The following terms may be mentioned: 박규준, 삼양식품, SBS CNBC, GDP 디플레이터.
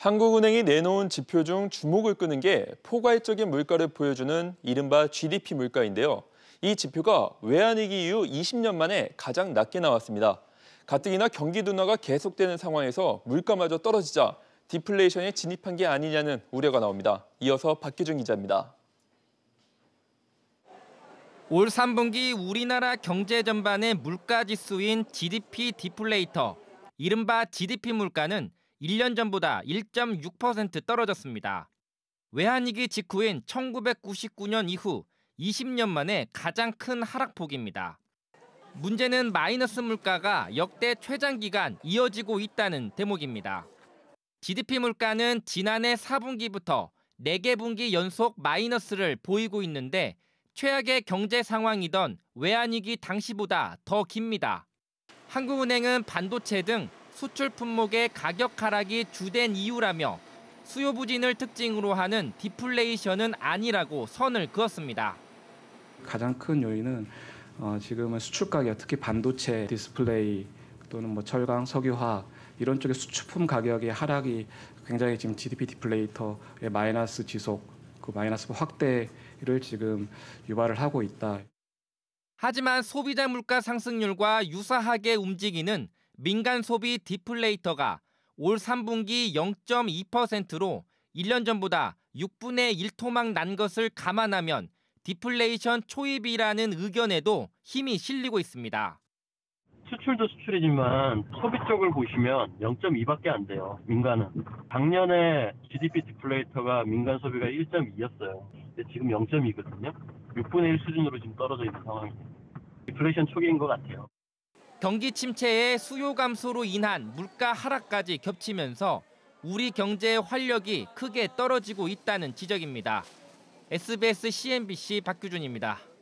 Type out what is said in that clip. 한국은행이 내놓은 지표 중 주목을 끄는 게 포괄적인 물가를 보여주는 이른바 GDP 물가인데요. 이 지표가 외환위기 이후 20년 만에 가장 낮게 나왔습니다. 가뜩이나 경기 둔화가 계속되는 상황에서 물가마저 떨어지자 디플레이션에 진입한 게 아니냐는 우려가 나옵니다. 이어서 박규준 기자입니다. 올 3분기 우리나라 경제 전반의 물가 지수인 GDP 디플레이터, 이른바 GDP 물가는 1년 전보다 1.6% 떨어졌습니다. 외환위기 직후인 1999년 이후 20년 만에 가장 큰 하락폭입니다. 문제는 마이너스 물가가 역대 최장기간 이어지고 있다는 대목입니다. GDP 물가는 지난해 4분기부터 4개 분기 연속 마이너스를 보이고 있는데 최악의 경제 상황이던 외환위기 당시보다 더 깁니다. 한국은행은 반도체 등 수출 품목의 가격 하락이 주된 이유라며 수요 부진을 특징으로 하는 디플레이션은 아니라고 선을 그었습니다. 가장 큰 요인은 지금은 수출 가격, 특히 반도체, 디스플레이 또는 철강, 석유화 이런 쪽의 수출품 가격의 하락이 굉장히 지금 GDP 디플레이터의 마이너스 지속, 그 마이너스 확대를 지금 유발을 하고 있다. 하지만 소비자 물가 상승률과 유사하게 움직이는 민간 소비 디플레이터가 올 3분기 0.2%로 1년 전보다 6분의 1토막 난 것을 감안하면 디플레이션 초입이라는 의견에도 힘이 실리고 있습니다. 수출도 수출이지만 소비 쪽을 보시면 0.2밖에 안 돼요. 민간은. 작년에 GDP 디플레이터가 민간 소비가 1.2였어요. 근데 지금 0.2거든요. 6분의 1 수준으로 지금 떨어져 있는 상황입니다. 디플레이션 초기인 것 같아요. 경기 침체의 수요 감소로 인한 물가 하락까지 겹치면서 우리 경제의 활력이 크게 떨어지고 있다는 지적입니다. SBS CNBC 박규준입니다.